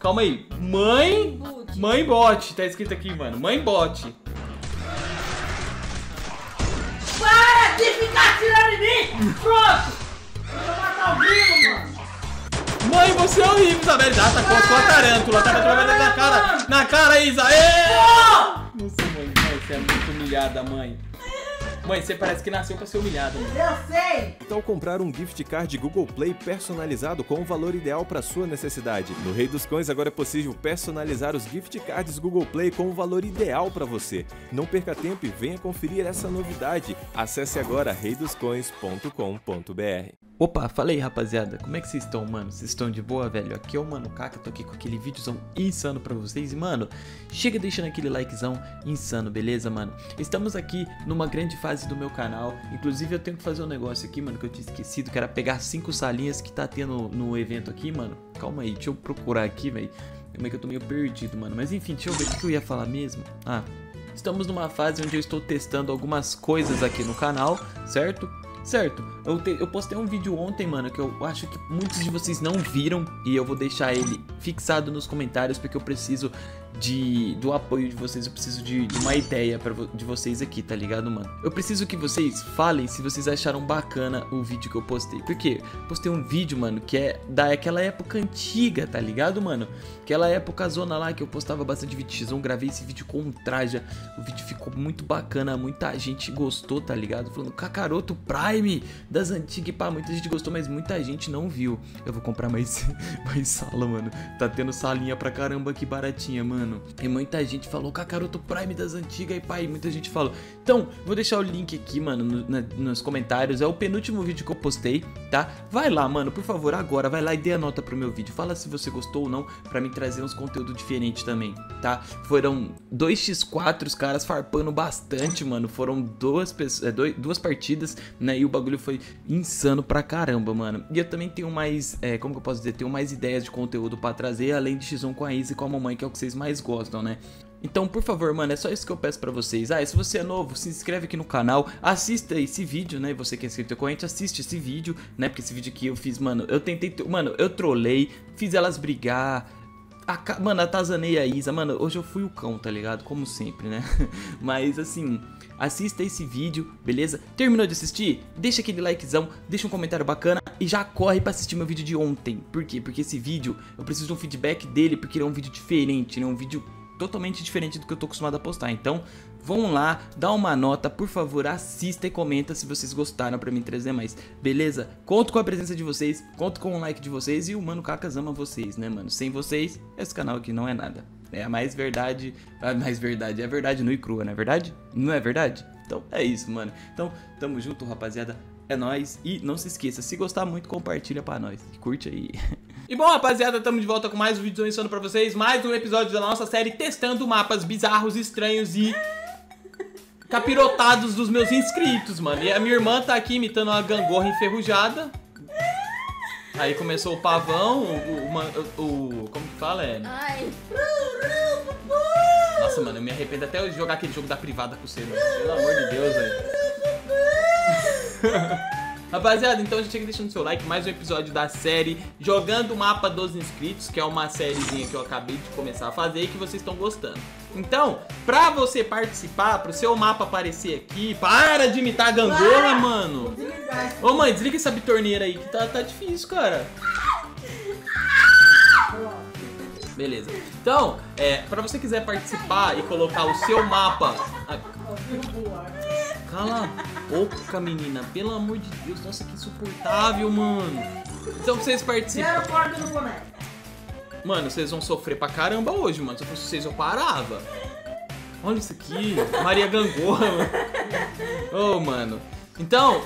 Calma aí. Mãe... Mãe bot. Tá escrito aqui, mano. Mãe bot. Para de ficar atirando em mim! Pronto! Eu vou matar o vivo, mano. Mãe, você é horrível, Isabelle. Ah, tá com a sua tarântula. A tarântula vai dar na cara. Na cara, Isa. Ei! Nossa, mãe. Você é muito humilhada, mãe. Mãe, você parece que nasceu pra ser humilhada. Mãe. Eu sei! Então comprar um gift card de Google Play personalizado com o valor ideal para sua necessidade. No Rei dos Coins agora é possível personalizar os gift cards Google Play com o valor ideal para você. Não perca tempo e venha conferir essa novidade. Acesse agora reidoscoins.com.br. Opa, fala aí, rapaziada. Como é que vocês estão, mano? Vocês estão de boa, velho? Aqui é o Mano Kaka, tô aqui com aquele vídeozão insano pra vocês. E, mano, chega deixando aquele likezão insano, beleza, mano? Estamos aqui numa grande fase do meu canal. Inclusive, eu tenho que fazer um negócio aqui, mano, que eu tinha esquecido, que era pegar 5 salinhas que tá tendo no evento aqui, mano. Calma aí, deixa eu procurar aqui, velho. Como é que eu tô meio perdido, mano? Mas, enfim, deixa eu ver o que eu ia falar mesmo. Ah, estamos numa fase onde eu estou testando algumas coisas aqui no canal, certo? Certo, eu postei um vídeo ontem, mano, que eu acho que muitos de vocês não viram. E eu vou deixar ele fixado nos comentários, porque eu preciso do apoio de vocês. Eu preciso de uma ideia de vocês aqui, tá ligado, mano? Eu preciso que vocês falem se vocês acharam bacana o vídeo que eu postei. Por quê? Postei um vídeo, mano, que é daquela época antiga, tá ligado, mano? Aquela época zona lá que eu postava bastante vídeo X1. Gravei esse vídeo com o Traja. O vídeo ficou muito bacana, muita gente gostou, tá ligado? Falando, Kakaroto Prime das antigas, pá, muita gente gostou, mas muita gente não viu. Eu vou comprar mais sala, mano. Tá tendo salinha pra caramba aqui baratinha, mano. E muita gente falou, Kakaroto Prime das antigas, e pá, e muita gente falou. Então, vou deixar o link aqui, mano, nos comentários. É o penúltimo vídeo que eu postei, tá? Vai lá, mano, por favor, agora, vai lá e dê a nota pro meu vídeo. Fala se você gostou ou não, pra mim trazer uns conteúdos diferentes também, tá? Foram 2x4, os caras farpando bastante, mano. Foram duas partidas, né? E o bagulho foi insano pra caramba, mano. E eu também tenho mais, como que eu posso dizer? Tenho mais ideias de conteúdo pra trazer, além de X1 com a Isa e com a mamãe, que é o que vocês mais gostam, né? Então, por favor, mano, é só isso que eu peço pra vocês. Ah, e se você é novo, se inscreve aqui no canal, assista esse vídeo, né? Você que é inscrito com a gente, assiste esse vídeo, né? Porque esse vídeo aqui eu fiz, mano, eu tentei... Mano, eu trolei, fiz elas brigar... Mano, atazanei a Isa, mano, hoje eu fui o cão, tá ligado? Como sempre, né? Mas, assim, assista esse vídeo, beleza? Terminou de assistir? Deixa aquele likezão, deixa um comentário bacana e já corre pra assistir meu vídeo de ontem. Por quê? Porque esse vídeo, eu preciso de um feedback dele, porque ele é um vídeo diferente, né? Um vídeo totalmente diferente do que eu tô acostumado a postar. Então, vão lá, dá uma nota, por favor, assista e comenta se vocês gostaram pra mim trazer mais, beleza? Conto com a presença de vocês, conto com o like de vocês e o Mano Kakas ama vocês, né, mano? Sem vocês, esse canal aqui não é nada. É a verdade nua e crua, não é verdade? Não é verdade? Então, é isso, mano. Então, tamo junto, rapaziada. É nóis. E não se esqueça, se gostar muito, compartilha pra nós. Curte aí. E bom, rapaziada, estamos de volta com mais um vídeo insano pra vocês. Mais um episódio da nossa série testando mapas bizarros, estranhos e capirotados dos meus inscritos, mano. E a minha irmã tá aqui imitando uma gangorra enferrujada. Aí começou o pavão, como que fala? Ai. Nossa, mano, eu me arrependo até de jogar aquele jogo da privada com você, mano. Pelo amor de Deus, velho. Rapaziada, então já chega deixando seu like. Mais um episódio da série Jogando o Mapa dos Inscritos, que é uma sériezinha que eu acabei de começar a fazer e que vocês estão gostando. Então, pra você participar, pro seu mapa aparecer aqui. Para de imitar a gangorra, mano. Ô mãe, desliga essa bitorneira aí, que tá difícil, cara. Beleza. Então, pra você quiser participar e colocar o seu mapa... Cala a boca, menina. Pelo amor de Deus. Nossa, que insuportável, mano. Então, vocês participam. Mano, vocês vão sofrer pra caramba hoje, mano. Se eu fosse vocês, eu parava. Olha isso aqui. Maria Gangorra, mano. Oh, mano. Então,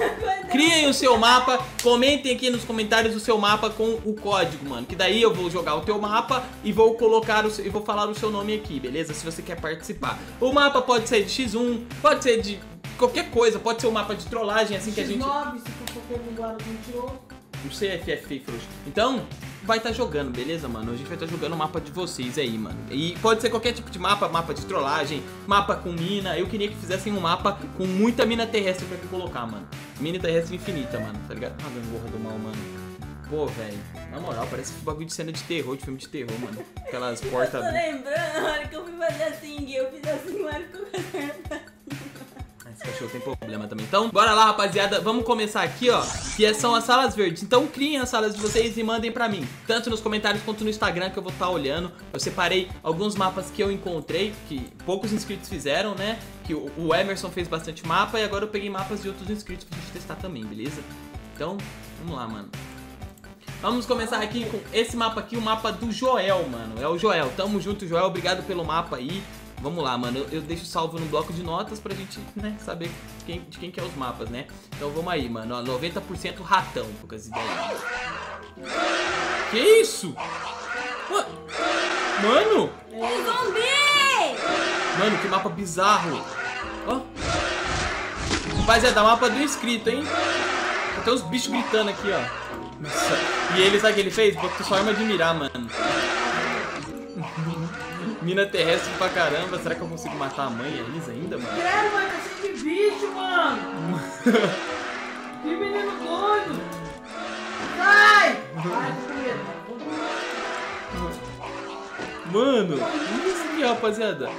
criem o seu mapa, comentem aqui nos comentários o seu mapa com o código, mano. Que daí eu vou jogar o teu mapa e vou colocar e vou falar o seu nome aqui, beleza? Se você quer participar. O mapa pode ser de X1, pode ser de qualquer coisa, pode ser um mapa de trollagem, assim X9, que a gente... X9, se for qualquer lugar, não tirou. Não sei, FF frouxo. Então... vai estar jogando, beleza, mano? A gente vai estar jogando o mapa de vocês aí, mano. E pode ser qualquer tipo de mapa, mapa de trollagem, mapa com mina. Eu queria que fizessem um mapa com muita mina terrestre pra que colocar, mano. Mina terrestre infinita, mano, tá ligado? Ah, gangorra do mal, mano. Pô, velho, na moral, parece um bagulho de cena de terror, de filme de terror, mano. Aquelas portas... Eu tô lembrando, na hora que eu fui fazer assim, eu fiz assim, na hora que eu esse cachorro tem problema também. Então, bora lá, rapaziada. Vamos começar aqui, ó, que são as salas verdes. Então, criem as salas de vocês e mandem pra mim, tanto nos comentários quanto no Instagram, que eu vou estar olhando. Eu separei alguns mapas que eu encontrei, que poucos inscritos fizeram, né? Que o Emerson fez bastante mapa, e agora eu peguei mapas de outros inscritos pra gente testar também, beleza? Então, vamos lá, mano. Vamos começar aqui com esse mapa aqui, o mapa do Joel, mano. É o Joel. Tamo junto, Joel. Obrigado pelo mapa aí. Vamos lá, mano, eu deixo salvo no bloco de notas pra gente, né, saber de quem que é os mapas, né? Então vamos aí, mano, ó, 90% ratão, poucas ideias. Que isso? Mano! Mano, que mapa bizarro! Ó! Rapaz, é da mapa do inscrito, hein? Até os bichos gritando aqui, ó. Nossa. E ele, sabe o que ele fez? Botou só arma de mirar, mano. Mina terrestre pra caramba. Será que eu consigo matar a mãe e a Elisa ainda, mano? Quero, mano, que bicho, mano! Que menino doido! Sai! Mano, olha isso aqui, rapaziada.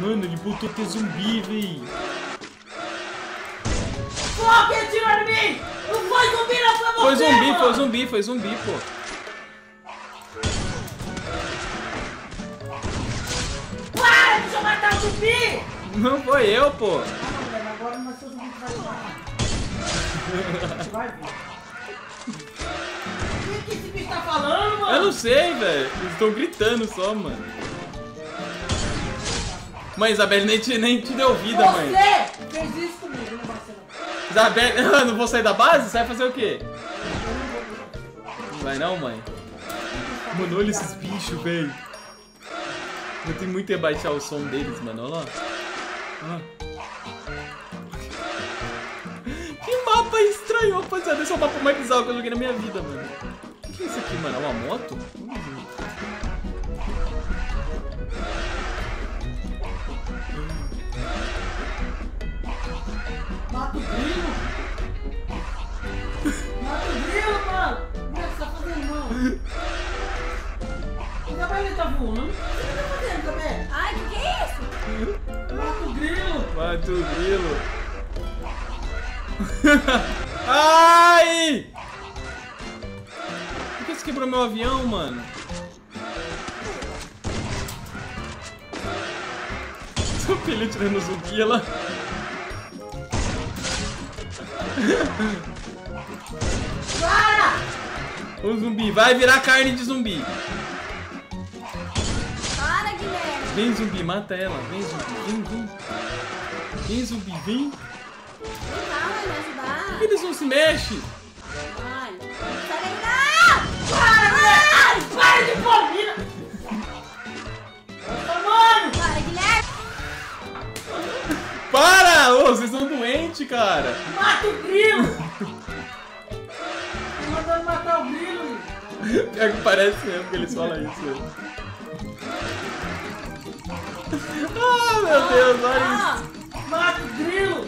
Mano, ele botou ter zumbi, véi. Pô, que atirou em mim! Não foi zumbi, não foi você, mano! Foi zumbi, pô. Não foi eu, pô. Agora não é seu zumbi que vai falar. Vai, pô. O que esse bicho tá falando, mano? Eu não sei, velho. Eles estão gritando só, mano. Mãe, Isabelle nem te deu vida, você mãe. Você fez isso comigo, não vai ser não. Isabelle, eu não vou sair da base? Sai fazer o quê? Não vai não, mãe? Mano, olha esses bichos, velho. Eu tenho muito a baixar o som deles, mano. Olha lá. Ah. Que mapa estranho, rapaziada. Esse é o mapa mais bizarro que eu joguei na minha vida, mano. O que é isso aqui, mano? É uma moto? Mata o grilo! Mata o grilo, mano! O que você tá fazendo, mano? Ainda mais ele tá voando. O que você tá fazendo também? Ai, o que é isso? Mata o grilo! Ai! Por que você quebrou meu avião, mano? Seu filho tirando zumbi lá. Para! O zumbi vai virar carne de zumbi. Para, Guilherme! Vem, zumbi, mata ela. Vem, zumbi, vem! Calma, me ajudar! Por que eles não se mexem? Olha! Sai daí! Não! Para de família! Mano! Para, Guilherme! Para! Ô, vocês são doentes, cara! Mata o grilo! Tô mandando matar o grilo! Pior que parece mesmo que eles falam isso. Ah, meu Deus, olha isso! Mata o grilo!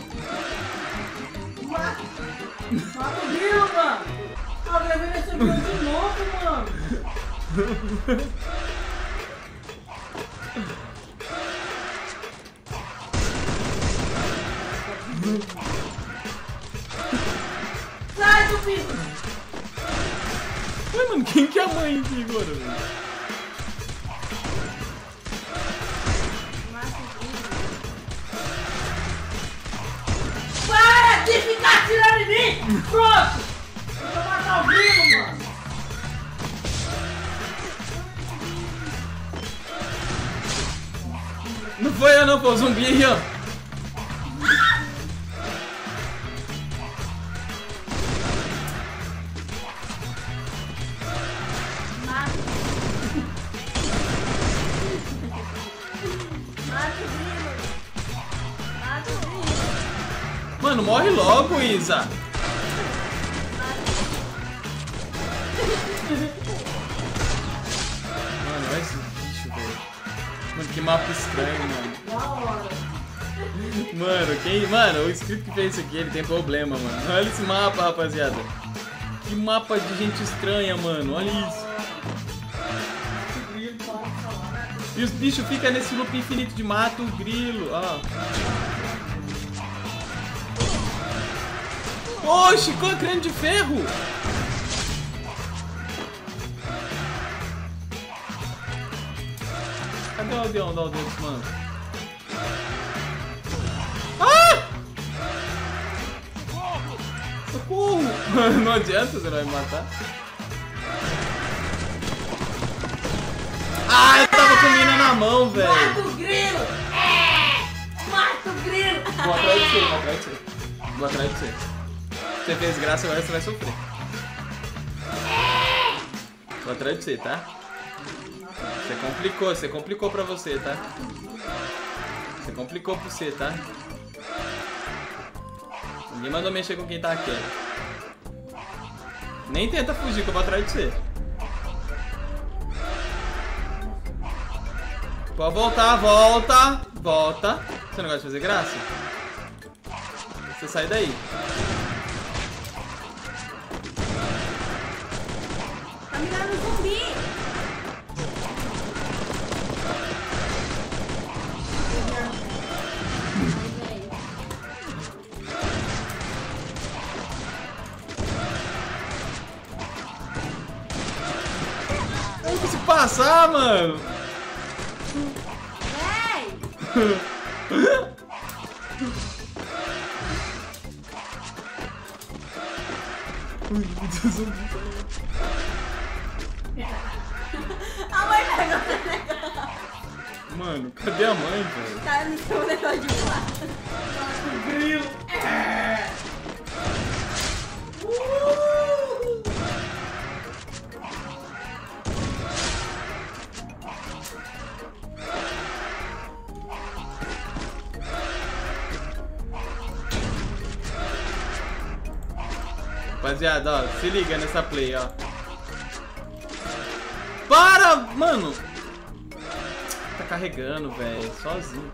Mata o grilo, mano! Eu gravei nesse vídeo de novo, mano! Sai do bicho! Ué, mano, quem que é a mãe aqui agora, velho? De ficar tirando em mim! Pronto! Eu vou matar o grilo, mano! Não foi eu não, pô, zumbi aí, ó! Mano, morre logo, Isa! Mano, olha esse bicho, velho. Mano, que mapa estranho, mano. Mano, o inscrito que fez isso aqui, ele tem problema, mano. Olha esse mapa, rapaziada. de mapa de gente estranha, mano. Olha isso. E os bichos ficam nesse loop infinito de mato, grilo, ó. Oxi, com a crânio de ferro. Cadê o aldeão da aldeia dos manos? Ah! Socorro! Não adianta, você vai me matar. Ah, eu tava com a mina na mão, velho. Mata o grilo! É! Mata o grilo! Vou atrás de você, vou atrás de você. Vou atrás de você. Você fez graça, agora você vai sofrer. Vou atrás de você, tá? Você complicou pra você, tá? Você complicou pra você, tá? Ninguém mandou mexer com quem tá aqui. Nem tenta fugir que eu vou atrás de você. Pode voltar, volta, volta. Você não gosta de fazer graça? Você sai daí. Tá me dando zumbi. Passar, mano. A mãe pegou o negócio. Mano, cadê a mãe, velho? Tá no seu negócio de plato. O grilo. Rapaziada, ó, se liga nessa play, ó. Para, mano! Tá carregando, velho, sozinho.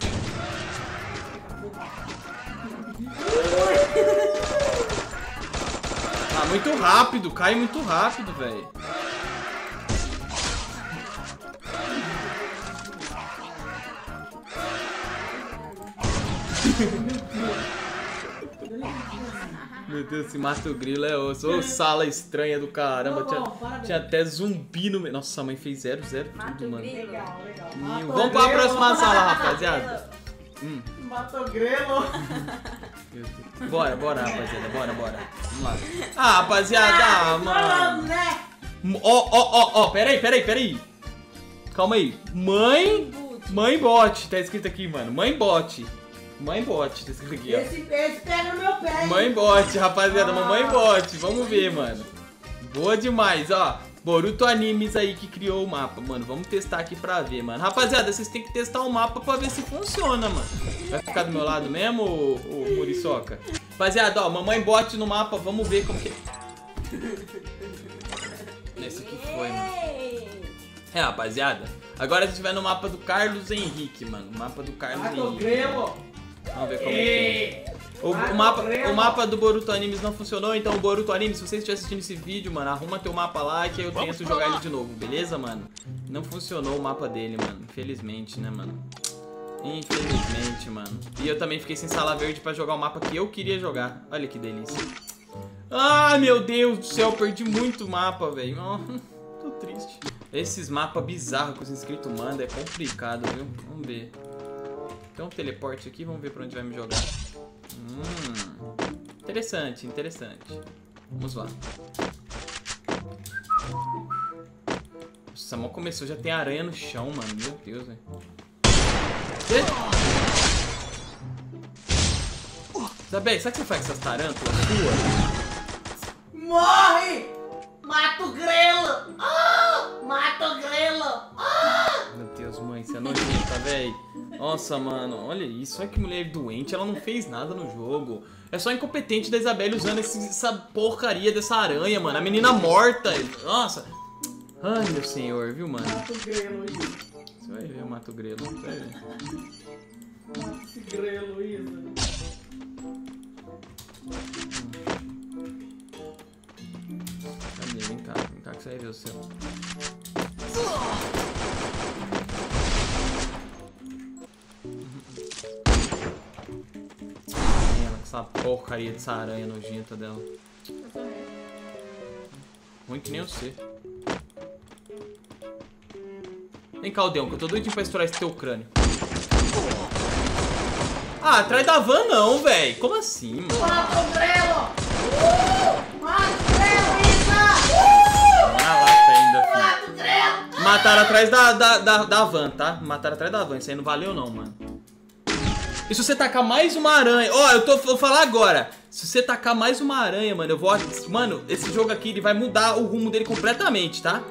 Ah, muito rápido, cai muito rápido, velho. Meu Deus, se mata o grilo é osso. Ô, sala estranha do caramba. Tinha até zumbi no meio. Nossa, a mãe fez 0-0 tudo, mano. Legal, legal. Vamos pra próxima sala, rapaziada. Mata o grilo. Meu Deus. Bora, bora, rapaziada. Bora, bora. Vamos lá. Ah, rapaziada, mano. Ó, ó, ó, ó. Peraí, peraí, peraí. Calma aí. Mãe. Mãe bot. Tá escrito aqui, mano. Mãe bot. Mãe bot, tá escrito aqui, ó. Esse pega no meu pé. Mãe bot, rapaziada, mamãe bot. Vamos ver, mano. Boa demais, ó. Boruto Animes aí que criou o mapa, mano. Vamos testar aqui pra ver, mano. Rapaziada, vocês têm que testar o mapa pra ver se funciona, mano. Vai ficar do meu lado mesmo, ô muriçoca? Rapaziada, ó, mamãe bot no mapa. Vamos ver como que é. Esse aqui foi, mano. É, rapaziada. Agora a gente vai no mapa do Carlos Henrique, mano. O mapa do Carlos Henrique. Vamos ver como é que é. O mapa do Boruto Animes não funcionou, então Boruto Animes, se você estiver assistindo esse vídeo, mano, arruma teu mapa lá que eu tento jogar ele de novo, beleza, mano? Não funcionou o mapa dele, mano. Infelizmente, né, mano? Infelizmente, mano. E eu também fiquei sem sala verde pra jogar o mapa que eu queria jogar. Olha que delícia. Ah, meu Deus do céu, eu perdi muito mapa, velho. Oh, tô triste. Esses mapas bizarros que os inscritos mandam é complicado, viu? Vamos ver. Tem um teleporte aqui, vamos ver pra onde vai me jogar. Interessante, interessante. Vamos lá. Nossa, mal começou, já tem aranha no chão, mano. Meu Deus, velho. Isabelle, sabe o que você faz com essas tarântulas suas? Morre! Mata o grelo! Mata o grelo! Meu Deus, mãe, você é nojenta, velho. Nossa, mano, olha isso. Olha que mulher doente, ela não fez nada no jogo. É só incompetente da Isabelle usando essa porcaria dessa aranha, mano. A menina morta. Nossa. Ai, meu senhor, viu, mano? Mata o grelo, Isa. Você vai ver, eu mato o grelo. Mata esse grelo, Isa. Sério, seu. Essa porcaria dessa aranha nojenta dela. Ruim que nem eu sei. Vem cá, Aldeão, que eu tô doidinho pra estourar esse teu crânio. Ah, atrás da van não, velho. Como assim, mano? Mata o Drelo! Mata o Drelo, Isa! Na lata ainda, filho. Mata o Drelo! Mataram atrás da van, tá? Mataram atrás da van. Isso aí não valeu não, mano. E se você tacar mais uma aranha... Ó, vou falar agora. Se você tacar mais uma aranha, mano, eu vou... Mano, esse jogo aqui, ele vai mudar o rumo dele completamente, tá?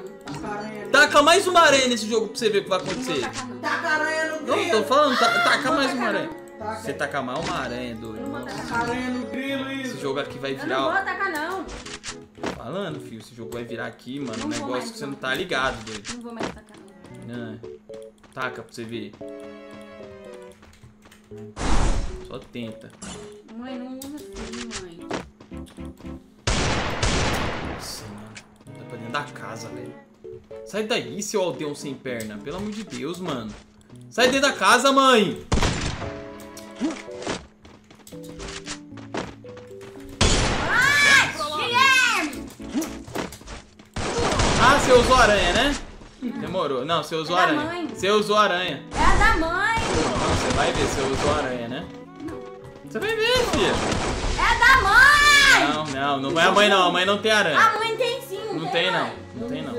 Taca mais uma aranha nesse jogo pra você ver o que vai acontecer. Taca aranha no grilo. Não, tô falando, taca mais uma aranha. Se você tacar mais uma aranha, doido. Eu não vou tacar aranha no grilo, isso. Esse jogo aqui vai virar... Eu não vou tacar, não. Tô falando, filho. Esse jogo vai virar aqui, mano. Não, um negócio mais, que você não tá ligado, doido. Não vou mais tacar, não. Taca pra você ver. Só tenta. Mãe, não usa assim, mãe. Nossa, mano. Tá pra dentro da casa, velho. Sai daí, seu aldeão sem perna. Pelo amor de Deus, mano. Sai dentro da casa, mãe. Ah, você usou aranha, né? Demorou. Não, você usou aranha. Você usou aranha. É a da mãe. Não, você vai ver se eu usou aranha, né? Você vai ver, filho. É da mãe! Não, não, não é a mãe, não. A mãe não tem aranha. A mãe tem sim. Não tem, não. Não tem, não.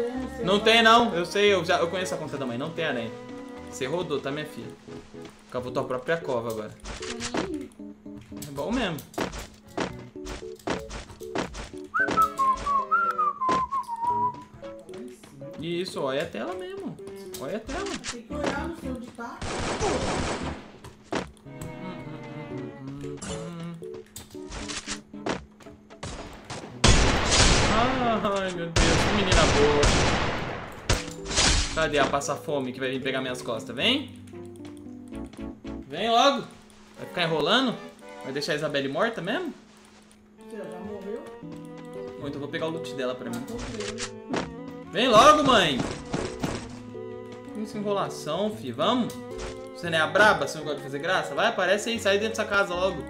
Não tem, não. Eu sei, eu conheço a conta da mãe. Não tem aranha. Você rodou, tá, minha filha? Acabou tua própria cova agora. É bom mesmo. Isso, olha a tela mesmo. Olha a tela. Tem que olhar no seu ditado. Ai, meu Deus, que menina boa. Cadê a passa-fome que vai vir pegar minhas costas? Vem. Vem logo. Vai ficar enrolando? Vai deixar a Isabelle morta mesmo? Você já morreu? Bom, então eu vou pegar o loot dela pra mim. Vem logo, mãe! Isso é enrolação, fi. Vamos? Você não é a braba? Você não gosta de fazer graça? Vai, aparece aí. Sai dentro dessa casa logo.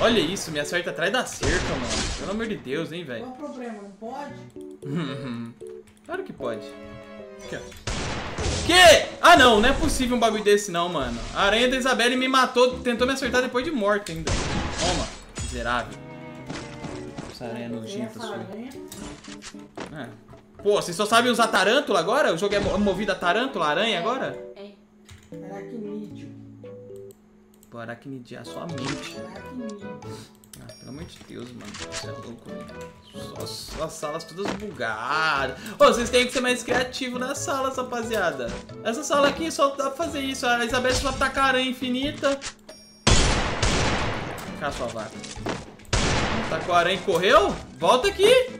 Olha isso. Me acerta atrás da cerca, mano. Pelo amor de Deus, hein, velho. Qual o problema? Não pode? Claro que pode. Aqui, ó. Que? Ah, não. Não é possível um bagulho desse, não, mano. A aranha da Isabelle me matou. Tentou me acertar depois de morta ainda. Toma. Miserável. Essa aranha nojenta sua. É. Pô, vocês só sabem usar tarântula agora? O jogo é movido a tarântula, aranha agora? É. Aracnídeo. Pô, aracnidiar sua mente. Ah, pelo amor de Deus, mano. Você é louco, né? As salas todas bugadas. Ô, vocês têm que ser mais criativos nas salas, rapaziada. Essa sala aqui só dá pra fazer isso. A Isabelle só tá com a aranha infinita. Vem cá, sua vaca. Tá com a aranha e correu? Volta aqui!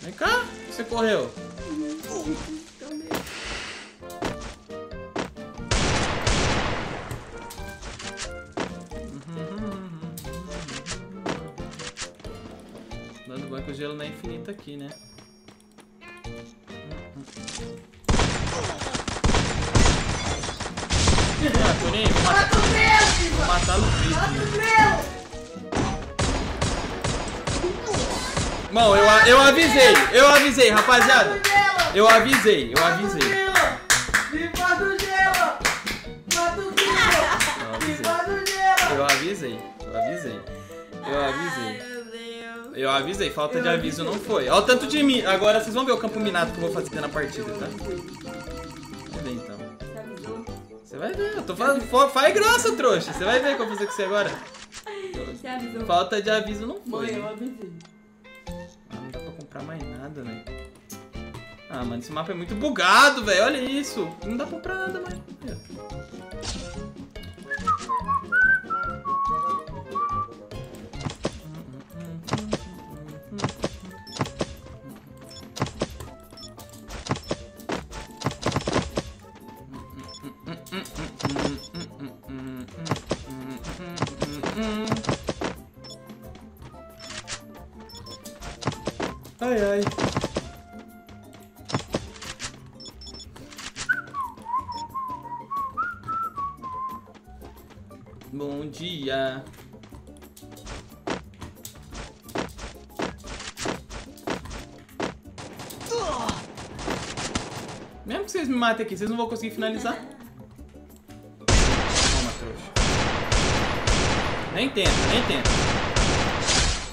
Vem cá! Você correu! Dando bom que o gelo não é infinito aqui, né? Mata o meu, filho! Vou matar no filho. Mata o meu! Bom, eu avisei, rapaziada. Eu avisei. Viva do gelo! Mata o gelo! Viva do gelo! Eu avisei, falta de aviso não foi. Olha o tanto de mim. Agora vocês vão ver o campo minado que eu vou fazer na partida, tá? Vamos ver então. Você vai ver, eu tô falando, faz graça, trouxa. Você vai ver o que eu vou fazer com você agora. Você avisou. Falta de aviso não foi. Eu avisei. Ah, não dá pra comprar mais nada, né? Ah, mano, esse mapa é muito bugado, velho. Olha isso. Não dá pra comprar nada mais. Ai, ai. Bom dia. Mesmo que vocês me matem aqui, vocês não vão conseguir finalizar. Toma, trouxa. Nem tenta, nem tenta.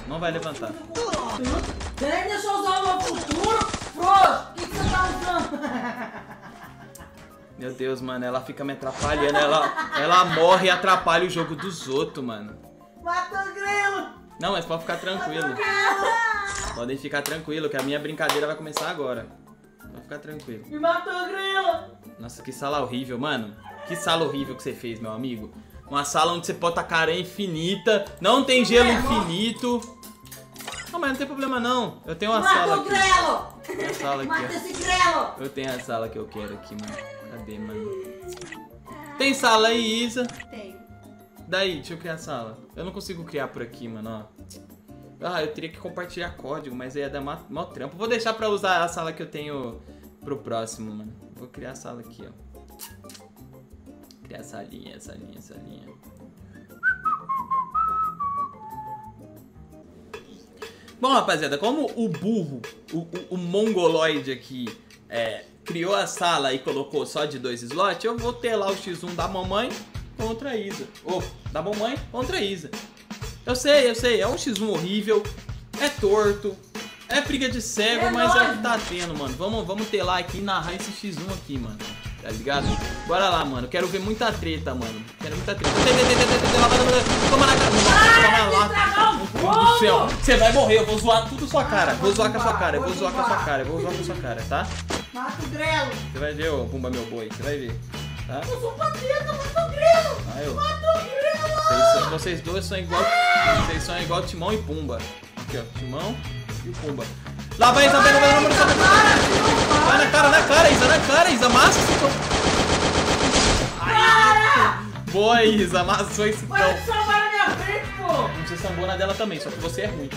Não vai levantar. Deixa eu usar o meu futuro, frouxo. O que você tá usando? Meu Deus, mano, ela fica me atrapalhando. Ela morre e atrapalha o jogo dos outros, mano. Mata o grilo. Não, mas pode ficar tranquilo. Podem ficar tranquilo, que a minha brincadeira vai começar agora. Pode ficar tranquilo. Me matou o grilo. Nossa, que sala horrível, mano. Que sala horrível que você fez, meu amigo. Uma sala onde você pode tacar areia infinita. Não tem gelo infinito. Não, mas não tem problema, não. Eu tenho uma sala aqui. Mata o grilo. Sala aqui, mata esse grilo. Eu tenho a sala que eu quero aqui, mano. Cadê, mano? Tem sala aí, Isa? Tem. Daí, deixa eu criar a sala. Eu não consigo criar por aqui, mano, ó. Ah, eu teria que compartilhar código, mas aí ia dar mal trampo. Vou deixar pra usar a sala que eu tenho pro próximo, mano. Vou criar a sala aqui, ó. Criar a salinha, salinha, salinha. Bom, rapaziada, como o burro, o mongoloide aqui, criou a sala e colocou só de 2 slots, eu vou ter lá o x1 da mamãe contra a Isa. Ou, da mamãe contra a Isa. Eu sei, é um x1 horrível, é torto, é briga de cego, mas é o que tá tendo, mano. Vamos ter lá aqui e narrar esse x1 aqui, mano. Tá ligado? Bora lá, mano. Quero ver muita treta, mano. Quero muita treta. Toma na cara. Toma lá. Do céu. Você vai morrer. Eu vou zoar tudo sua cara. Vou zoar com a sua cara. Eu vou zoar com a sua cara. Eu vou zoar com a sua cara, tá? Mata o grelo. Você vai ver, ô Pumba meu boi, você vai ver, tá? Eu sou patriota, mata o grelo. Mata o grelo. Vocês dois são igual, vocês são igual Timão e Pumba. Aqui, ó, Timão e Pumba. Lá vai Isabelle, vai na cara. Vai na cara, Isa, na cara, Isa, amassa esse cão. Boa, Isa, amassou esse cão. Vai sambar na minha frente, pô. Você sambou na dela também, só que você é ruim.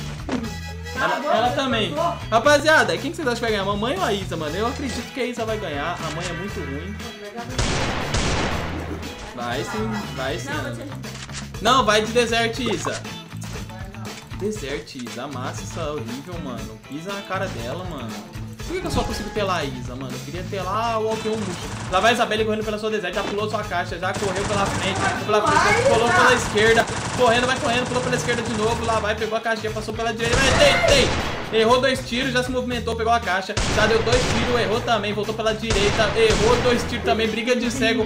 Ela também. Rapaziada, quem que vocês acham que vai ganhar? A mamãe ou a Isa, mano? Eu acredito que a Isa vai ganhar. A mãe é muito ruim. Vai sim, vai sim. Não, vai de Desert, Isa. Desert, Isa. Amassa essa horrível, mano. Pisa na cara dela, mano. Por que eu só consigo pelar a Isa, mano? Eu queria pelar o Alpeon Murcho. Lá vai a Isabelle correndo pela sua Desert. Já pulou sua caixa, já correu pela frente. Pulou pela esquerda. Correndo, vai correndo, pulou pela esquerda de novo. Lá vai, pegou a caixinha, passou pela direita. Tem. Errou 2 tiros, já se movimentou, pegou a caixa. Já deu 2 tiros, errou também. Voltou pela direita, errou 2 tiros também. Briga de cego.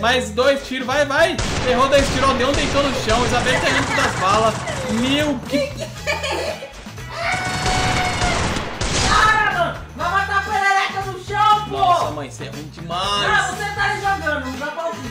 Mais 2 tiros, vai, vai. Errou 2 tiros, deu um deitou no chão. Isabelle tá dentro das balas. Meu que... Cara, mano, vai matar a perereca no chão, pô. Nossa, mãe, isso é ruim demais. Não, você tá ali jogando, não dá pra ouvir.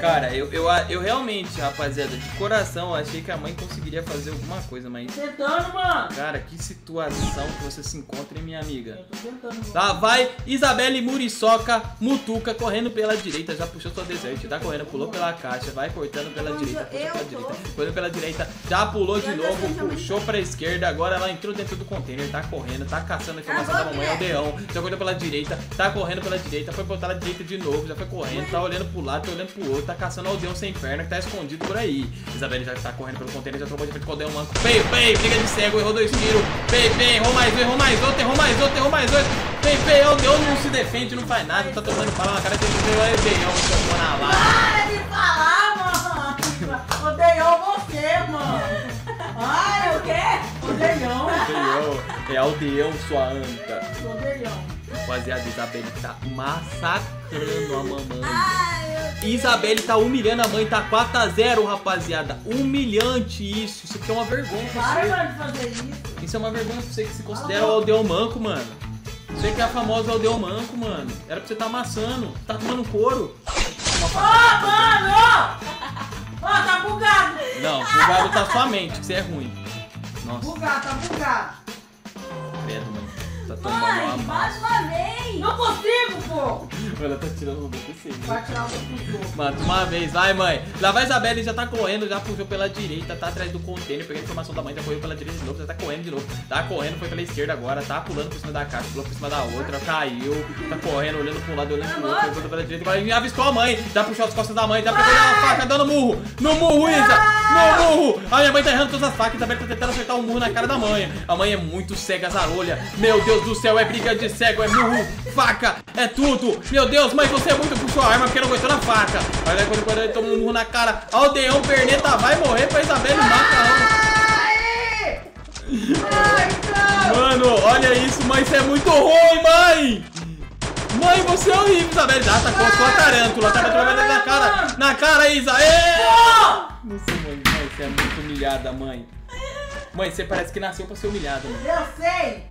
Cara, eu realmente, rapaziada, de coração, achei que a mãe conseguiria fazer alguma coisa, mas... Tentando, mano! Cara, que situação que você se encontra, hein, minha amiga? Eu tô tentando, mano. Tá, vai, Isabelle Muriçoca, Mutuca, correndo pela direita, já puxou sua Desert, tá correndo, pulou pela caixa, vai cortando pela direita, puxou pela direita, correndo pela direita, já pulou de novo, puxou pra esquerda, agora ela entrou dentro do container, tá correndo, tá caçando a informação da mamãe, Aldeão, já correu pela direita, tá correndo pela direita, foi botar na direita de novo, já foi correndo, tá olhando pro lado, tá olhando pro outro, tá caçando o Aldeão sem perna que tá escondido por aí. Isabelle já tá correndo pelo container, já trocou de frente com o Aldeão manco. Pei, pei, briga de cego, errou 2 tiros. Pei, pei, errou mais outro, errou mais outro, errou mais outro. Pei, pei, Aldeão não se defende, não faz nada, tá tomando bala na cara, tem que ter o Aldeão, tomou na lata. Para de falar, mano! Aldeão você, mano! Ah, eu quê? Aldeão! Aldeão, é Aldeão, sua anta. Aldeão. Rapaziada, Isabelle tá massacrando a mamãe. Isabelle tá humilhando a mãe, tá 4-0, rapaziada. Humilhante isso. Isso aqui é uma vergonha pra você. Para de fazer isso. Isso é uma vergonha pra você que se considera o Aldeão manco, mano. Você que é a famosa Aldeão manco, mano. Era pra você tá amassando. Tá tomando couro. Mano! Ó, tá bugado. Não, bugado tá sua mente, que você é ruim. Nossa. Bugado, tá bugado. Credo, mano. Tá tomando uma mais uma vez! Não consigo, pô! Ela tá tirando o do PC. Vai tirar o do PC. Mata uma vez, vai, mãe. Lá vai Isabelle, já tá correndo, já puxou pela direita, tá atrás do container, pegando informação da mãe, já correu pela direita de novo, já tá correndo de novo. Tá correndo, foi pela esquerda agora, tá pulando por cima da caixa, pulou por cima da outra, caiu, tá correndo, olhando pra um lado, olhando pro outro, voltando pela direita, agora avistou a mãe, já puxou as costas da mãe, já pegou a faca, dando murro! No murro, Isa! No murro! A minha mãe tá errando todas as facas, Isabelle tá tentando acertar um murro na cara da mãe. A mãe é muito cega, zarolha. Meu Deus do céu, é briga de cego, é murro, faca, é tudo. Meu Deus, mãe, você é muito puxou a arma porque não gostou da faca. Olha aí quando ele toma um murro na cara. Aldeão, perneta, vai morrer pra Isabelle matar. Mano, olha isso, mãe, isso é muito ruim, mãe! Mãe, você é horrível, Isabelle. Já atacou a sua tarântula. Tá batendo na cara. Na cara, Isa. Não, nossa, mãe, você é muito humilhada, mãe. Mãe, você parece que nasceu pra ser humilhada, mãe. Eu sei.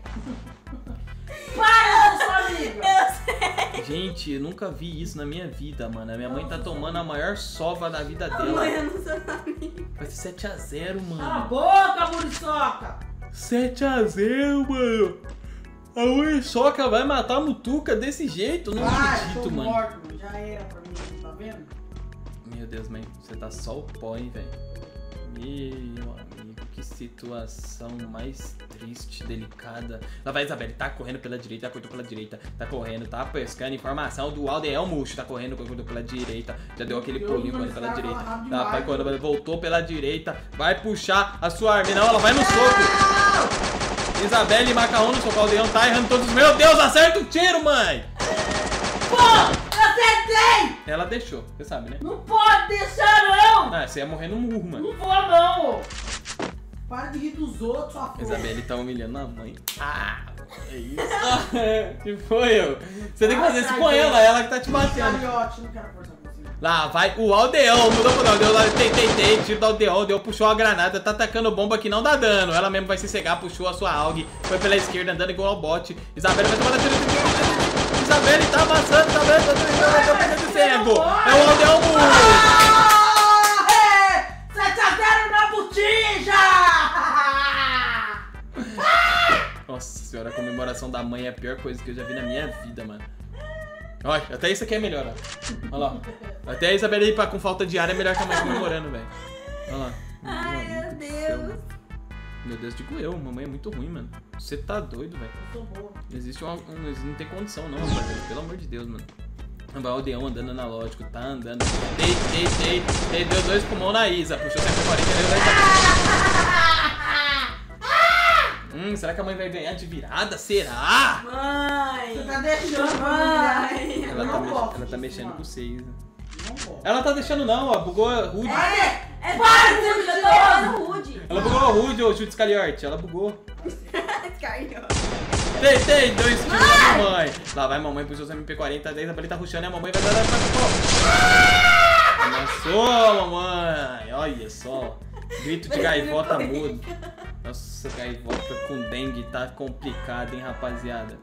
Para, sua amiga. Eu sei. Gente, eu nunca vi isso na minha vida, mano. A minha mãe tá tomando a maior sova da vida dela. Mãe, eu não sou amiga. Vai ser 7-0, mano. Cala a boca, muriçoca. 7-0, mano. A Ursoca vai matar a Mutuca desse jeito? Não acredito, mano. Morto, já era pra mim, tá vendo? Meu Deus, mãe, você tá só o pó, hein, velho? Meu amigo, que situação mais triste, delicada. Lá vai Isabelle, tá correndo pela direita, cortou pela direita, tá correndo, tá pescando informação do Aldeão Murcho, tá correndo, cortou pela direita, já deu aquele pulinho correndo pela direita, tá, vai correndo, voltou pela direita, vai puxar a sua arma, não, ela vai no soco. Isabelle e Macarrão no soco, Aldeão tá errando todos. Meu Deus, acerta o tiro, mãe! Pô, acertei! Ela deixou, você sabe, né? Não pode deixar, não! Ah, você ia morrer no murro, mano. Não vou, não! Para de rir dos outros, sua porra. Isabelle tá humilhando a mãe. Ah, é isso? Que foi, eu? Você tem que fazer isso com ela, ela que tá te batendo. Não quero forçar. Lá vai o Aldeão, mudou pro Aldeão, tem, tiro do Aldeão, Aldeão puxou a granada, tá atacando bomba que não dá dano, ela mesmo vai se cegar, puxou a sua AUG, foi pela esquerda, andando igual ao bote, Isabelle vai tomar a tiro, Isabelle tá amassando, Isabelle tá fazendo cego, é o Aldeão burro! 7-0 na botija! Nossa senhora, a comemoração da mãe é a pior coisa que eu já vi na minha vida, mano. Olha, até isso aqui é melhor, ó. Olha lá. Até a Isabelle aí com falta de ar é melhor que a mãe comemorando, velho. Olha lá. Ai, meu Deus. Meu Deus, digo eu. Mamãe é muito ruim, mano. Você tá doido, velho. Eu tô boa. Existe não tem condição, não, rapaz. Pelo amor de Deus, mano. Vai o Aldeão andando analógico. Tá andando. Dei. Deu 2 pulmão na Isa. Puxou 140. Será que a mãe vai ganhar de virada? Será? Mãe! Você tá deixando, mãe! Ela tá mexendo com vocês. Ela tá deixando não, ó. Bugou a Rude. É para o Rude! Ela bugou a Rude, ô Chute Scaliorte. Ela bugou. Tem 2 tiros da mamãe. Lá vai mamãe puxou os MP40. A Isabelle tá rushando e a mamãe vai dar. Olha só, mamãe! Olha só. Grito de gaivota mudo. Nossa, gaivota com dengue tá complicado, hein, rapaziada.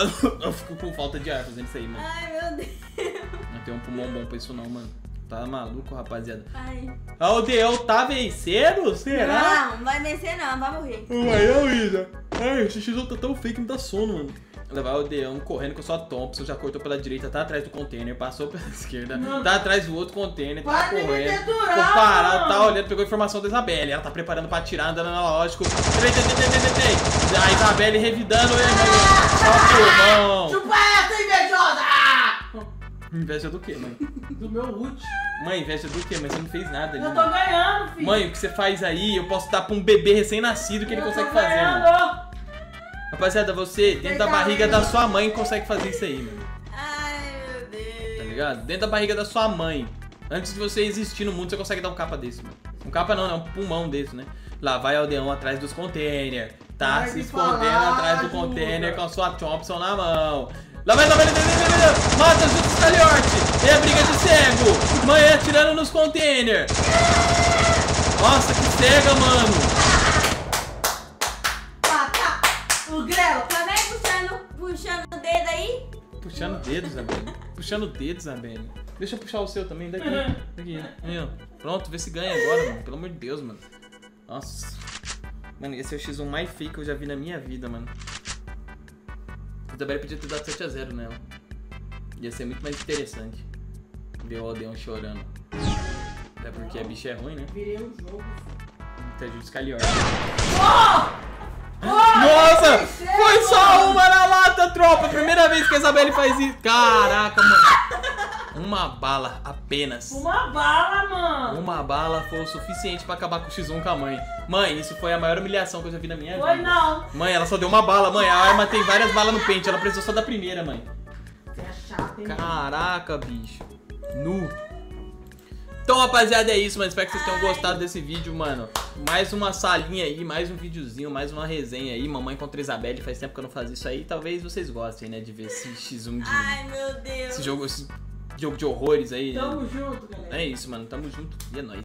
Eu fico com falta de ar fazendo isso aí, mano. Ai, meu Deus. Não tem um pulmão bom pra isso não, mano. Tá maluco, rapaziada. Ai. Aldeão tá vencendo? Será? Não, não vai vencer não, vai morrer. Vai, eu, Isa. Ai, o xixi tá tão fake, não dá sono, mano. Ela vai o Aldeão correndo com a sua Thompson, já cortou pela direita, tá atrás do container, passou pela esquerda, tá atrás do outro container, tá correndo, ficou parado, tá olhando, pegou a informação da Isabelle, ela tá preparando pra atirar, andando analógico. A Isabelle revidando ele, ó, pulmão. Chupa essa, invejosa! Inveja do quê, mãe? Do meu ult. Mãe, inveja do quê? Mas você não fez nada. Eu tô ganhando, filho. Mãe, o que você faz aí, eu posso dar pra um bebê recém-nascido que ele consegue fazer, mano. Rapaziada, você dentro da barriga da sua mãe consegue fazer isso aí, mano. Ai, meu Deus. Tá ligado? Dentro da barriga da sua mãe. Antes de você existir no mundo, você consegue dar um capa desse, mano. Um capa não, um pulmão desse, né? Lá vai Aldeão atrás dos containers. Tá se escondendo atrás do container com a sua Thompson na mão. Lá vai, mata junto o Scaliorte. É a briga de cego. Mãe atirando nos containers. Nossa, que cega, mano. Puxando dedos, Isabelle. Puxando dedos, Isabelle. Deixa eu puxar o seu também, daqui. Daqui. Pronto, vê se ganha agora, mano. Pelo amor de Deus, mano. Nossa. Mano, esse é o X1 mais fake que eu já vi na minha vida, mano. Isabelle podia ter dado 7 a 0 nela. Ia ser muito mais interessante ver o Aldeão chorando. Até porque a bicha é ruim, né? Virei um jogo. Até de Scalior. Nossa! Foi só uma na lata, tropa! Primeira vez que a Isabelle faz isso. Caraca, mano. Uma bala apenas. Uma bala, mano. Uma bala foi o suficiente pra acabar com o X1 com a mãe. Mãe, isso foi a maior humilhação que eu já vi na minha vida. Foi não. Mãe, ela só deu uma bala. Mãe, a arma tem várias balas no pente. Ela precisou só da primeira, mãe. Caraca, bicho. Nu. Então, rapaziada, é isso, mano. Espero que vocês tenham gostado desse vídeo, mano. Mais uma salinha aí, mais um videozinho, mais uma resenha aí. Mamãe contra Isabelle, faz tempo que eu não faço isso aí. Talvez vocês gostem, né, de ver esse X1 de... Ai, meu Deus. Esse jogo de horrores aí. Tamo junto, galera. É isso, mano. Tamo junto. E é nóis.